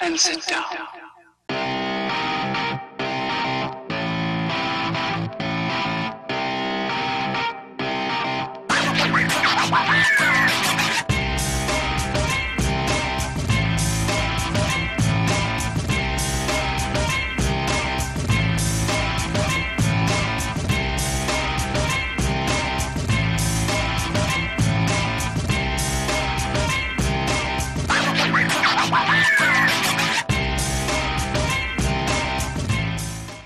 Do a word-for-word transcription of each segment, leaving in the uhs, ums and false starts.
and sit down.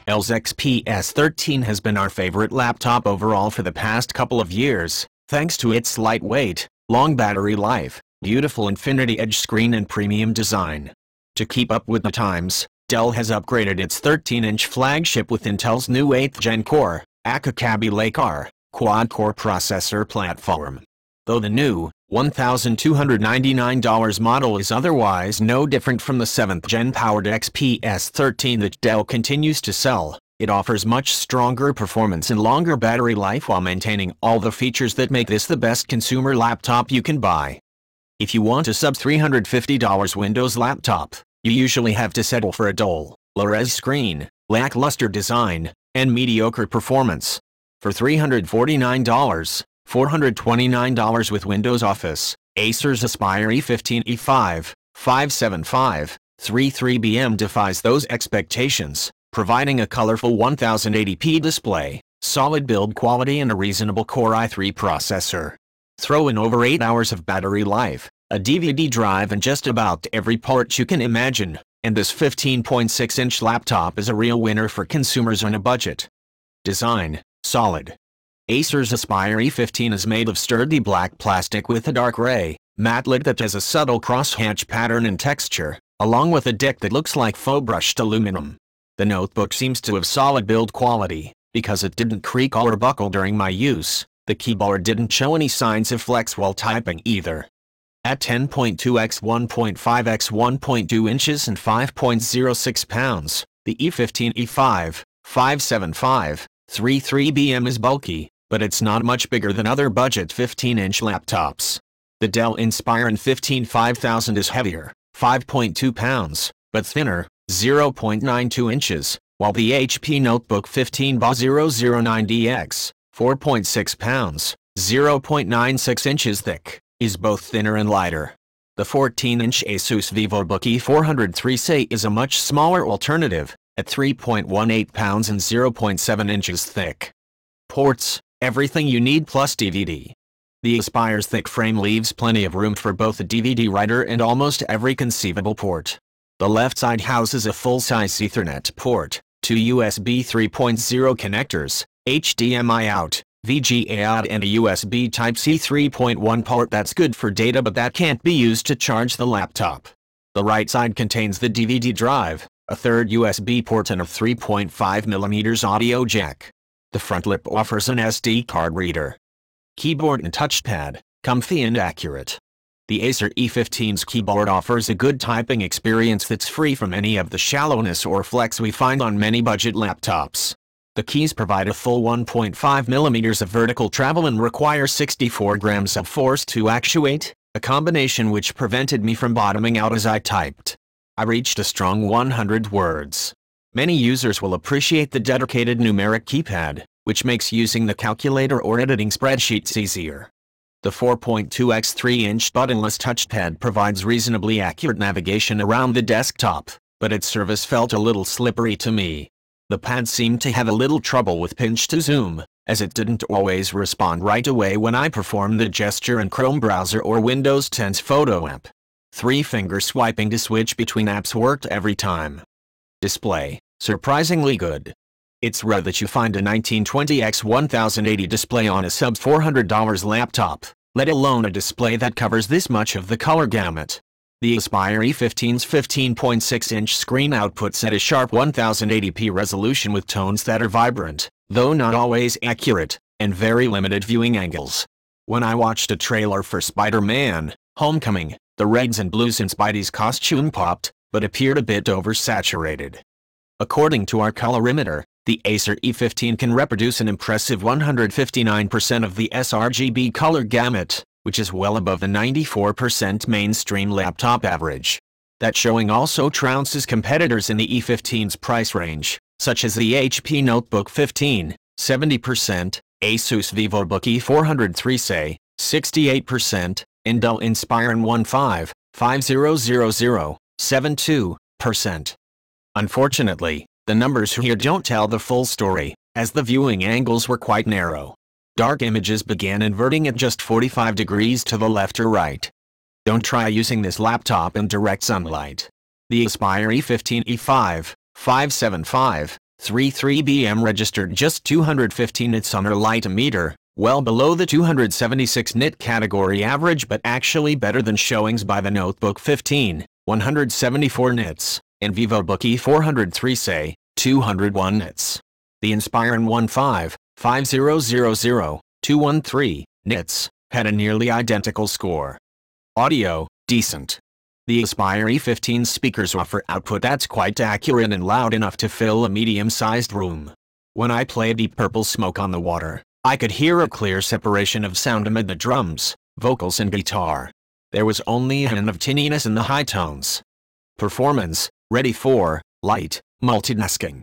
Dell's X P S thirteen has been our favorite laptop overall for the past couple of years, thanks to its lightweight, long battery life, beautiful infinity edge screen and premium design. To keep up with the times, Dell has upgraded its thirteen inch flagship with Intel's new eighth gen core, Aka Kaby Lake R, quad-core processor platform. Though the new, one thousand two hundred ninety-nine dollars model is otherwise no different from the seventh gen powered X P S thirteen that Dell continues to sell, it offers much stronger performance and longer battery life while maintaining all the features that make this the best consumer laptop you can buy. If you want a sub three hundred fifty dollar Windows laptop, you usually have to settle for a dull, low-res screen, lackluster design, and mediocre performance. For three hundred forty-nine dollars, four hundred twenty-nine dollars with Windows Office, Acer's Aspire E fifteen E five dash five seven five dash thirty-three B M defies those expectations, providing a colorful ten eighty p display, solid build quality and a reasonable Core i three processor. Throw in over eight hours of battery life, a D V D drive and just about every part you can imagine, and this fifteen point six inch laptop is a real winner for consumers on a budget. Design, solid. Acer's Aspire E fifteen is made of sturdy black plastic with a dark gray, matte lid that has a subtle crosshatch pattern and texture, along with a deck that looks like faux brushed aluminum. The notebook seems to have solid build quality, because it didn't creak or buckle during my use, the keyboard didn't show any signs of flex while typing either. At ten point two by one point five by one point two inches and five point oh six pounds, the E fifteen E five dash five seven five dash thirty-three B M is bulky, but it's not much bigger than other budget fifteen inch laptops. The Dell Inspiron fifteen five thousand is heavier, five point two pounds, but thinner, zero point nine two inches, while the H P Notebook fifteen B zero zero nine D X, four point six pounds, zero point nine six inches thick, is both thinner and lighter. The fourteen inch Asus VivoBook E four oh three S A is a much smaller alternative, at three point one eight pounds and zero point seven inches thick. Ports, everything you need plus D V D. The Aspire's thick frame leaves plenty of room for both a D V D writer and almost every conceivable port. The left side houses a full-size Ethernet port, two U S B three point oh connectors, H D M I out, V G A out and a U S B Type-C three point one port that's good for data but that can't be used to charge the laptop. The right side contains the D V D drive, a third U S B port and a three point five millimeter audio jack. The front lip offers an S D card reader. Keyboard and touchpad, comfy and accurate. The Acer E fifteen's keyboard offers a good typing experience that's free from any of the shallowness or flex we find on many budget laptops. The keys provide a full one point five millimeters of vertical travel and require sixty-four grams of force to actuate, a combination which prevented me from bottoming out as I typed. I reached a strong one hundred words. Many users will appreciate the dedicated numeric keypad, which makes using the calculator or editing spreadsheets easier. The four point two by three inch buttonless touchpad provides reasonably accurate navigation around the desktop, but its service felt a little slippery to me. The pad seemed to have a little trouble with pinch to zoom, as it didn't always respond right away when I performed the gesture in Chrome browser or Windows ten's photo app. Three-finger swiping to switch between apps worked every time. Display, surprisingly good. It's rare that you find a nineteen twenty by ten eighty display on a sub four hundred dollar laptop, let alone a display that covers this much of the color gamut. The Aspire E fifteen's fifteen point six inch screen outputs at a sharp ten eighty p resolution with tones that are vibrant, though not always accurate, and very limited viewing angles. When I watched a trailer for Spider-Man: Homecoming, the reds and blues in Spidey's costume popped, but appeared a bit oversaturated. According to our colorimeter, the Acer E fifteen can reproduce an impressive one hundred fifty-nine percent of the sRGB color gamut, which is well above the ninety-four percent mainstream laptop average. That showing also trounces competitors in the E fifteen's price range, such as the H P Notebook fifteen, seventy percent, Asus VivoBook E four oh three S A, sixty-eight percent, and Dell Inspiron fifteen, seventy-two percent. Unfortunately, the numbers here don't tell the full story, as the viewing angles were quite narrow. Dark images began inverting at just forty-five degrees to the left or right. Don't try using this laptop in direct sunlight. The Aspire E fifteen E five dash five seven five dash thirty-three B M registered just two hundred fifteen nits on her light meter, well below the two hundred seventy-six nit category average, but actually better than showings by the Notebook fifteen, one hundred seventy-four nits, and VivoBook E four oh three S A, two hundred one nits. The Inspiron fifteen, five thousand, two hundred thirteen nits, had a nearly identical score. Audio, decent. The Aspire E fifteen's speakers offer output that's quite accurate and loud enough to fill a medium-sized room. When I played Deep Purple Smoke on the Water, I could hear a clear separation of sound amid the drums, vocals and guitar. There was only a hint of tinniness in the high tones. Performance, ready for light multitasking.